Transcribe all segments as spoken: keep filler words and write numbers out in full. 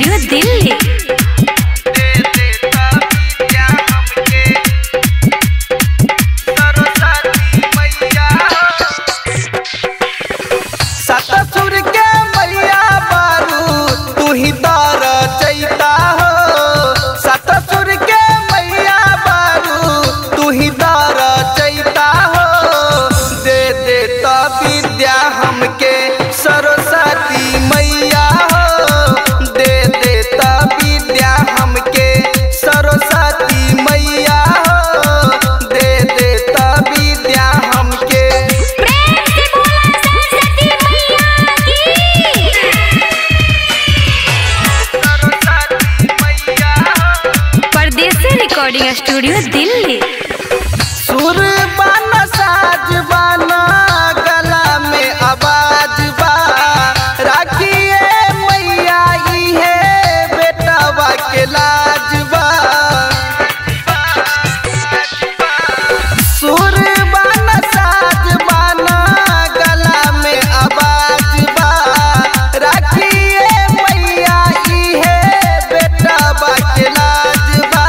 Studio Delhi. Recording studio Delhi. सुर बाना साज बाना गला में आवाज बा राखिए मैया ई है बेटा बा के लाज बा। सुर बाना साज बाना गला में आवाज बा राखिए मैया ई है बेटा बा के लाज बा।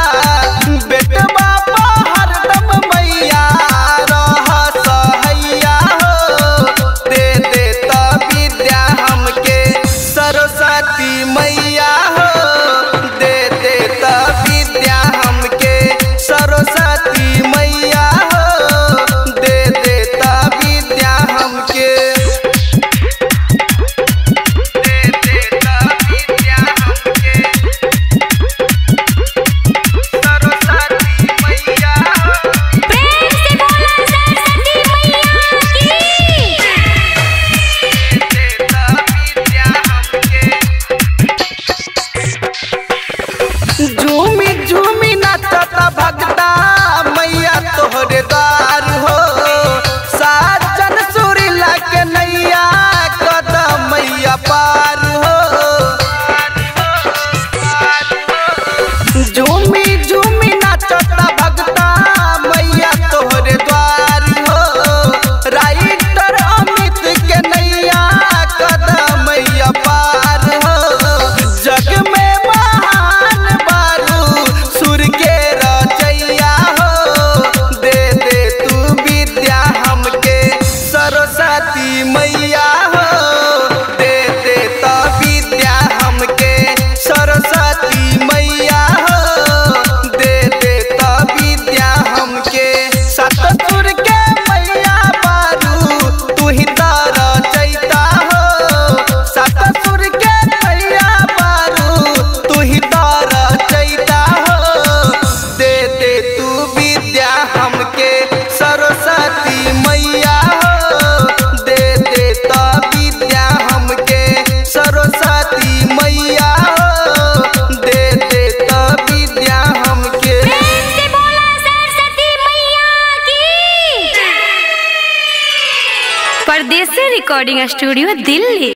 झूमी झूमी नाचत भगता मैया तोहरे द्वार हो साजन सुरीला के नैया कदम मैया पार हो। झूमी झूमी नाचत भगता मैया तोहरे द्वार हो राइटर अमित के नैया कदम मैया पार हो। जग में परदेशी रिकॉर्डिंग स्टूडियो दिल्ली।